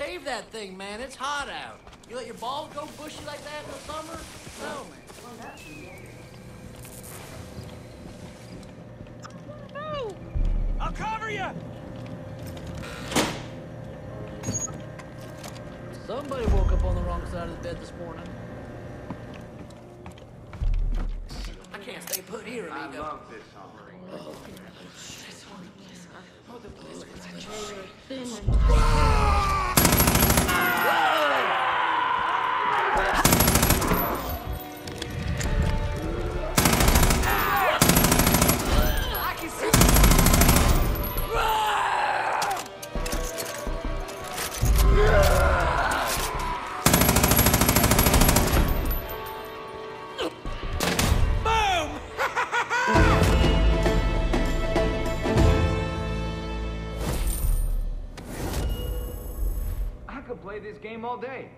Shave that thing, man. It's hot out. You let your balls go bushy like that in the summer? No, man. Well, that's no! I'll cover you! Somebody woke up on the wrong side of the bed this morning. I can't stay put here, amigo. I love this offering. Oh, this one, this one. Oh, the blizzard. Thin and... game all day.